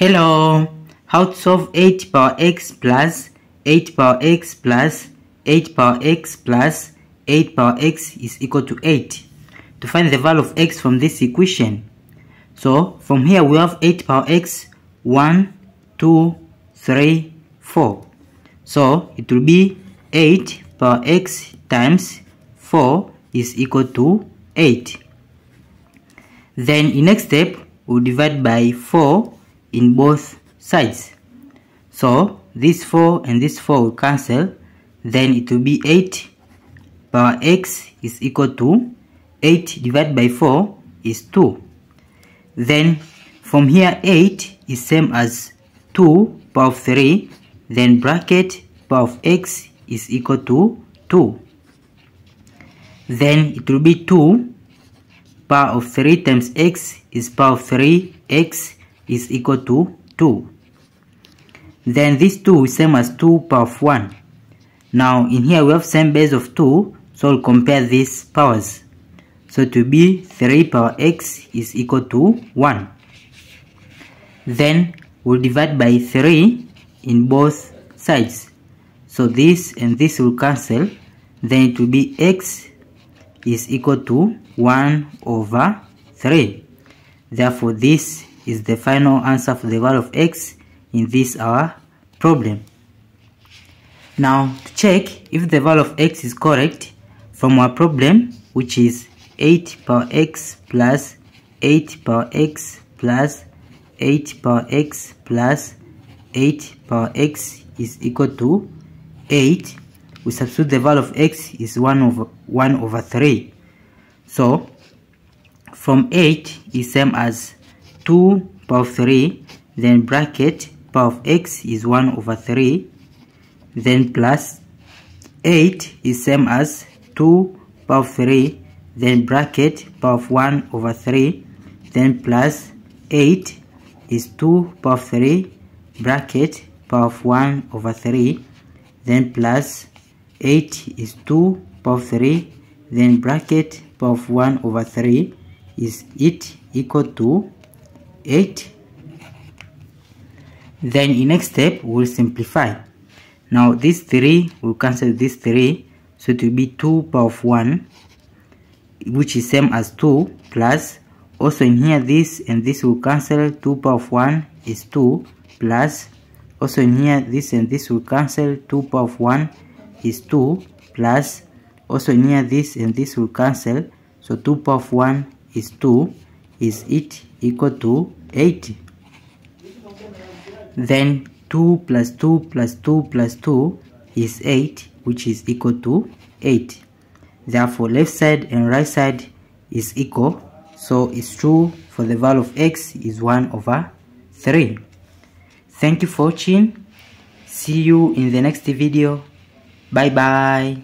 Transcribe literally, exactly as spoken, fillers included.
Hello, how to solve eight power x plus eight power x plus eight power x plus eight power x is equal to eight. To find the value of x from this equation. So from here we have eight power x, one, two, three, four. So it will be eight power x times four is equal to eight. Then in next step we'll divide by four in both sides, so this four and this four will cancel. Then it will be eight power x is equal to eight divided by four is two. Then from here eight is same as two power of three, then bracket power of x is equal to two. Then it will be two power of three times x is power of three x is equal to two. Then this two is same as two power of one. Now in here we have same base of two, so we'll compare these powers. So to be three power x is equal to one. Then we'll divide by three in both sides. So this and this will cancel. Then it will be x is equal to one over three. Therefore this is the final answer for the value of x in this our problem. Now to check if the value of x is correct from our problem, which is eight power x plus eight power x plus eight power x plus eight power x is equal to eight, we substitute the value of x is one over one over three. So from eight is same as two power of three, then bracket power of x is one over three, then plus eight is same as two power of three, then bracket power of one over three, then plus eight is two power of three, bracket power of one over three, then plus eight is two power of three, then bracket power of one over three is it equal to eight. Then in next step we'll simplify. Now this three will cancel this three, so it will be two power of one, which is same as two, plus also in here this and this will cancel, two power of one is two, plus also in here this and this will cancel, two power of one is two, plus also in here this and this will cancel, so two power of one is two is it equal to eight. Then two plus two plus two plus two is eight, which is equal to eight. Therefore left side and right side is equal, so it's true for the value of x is one over three. Thank you for watching. See you in the next video. Bye bye.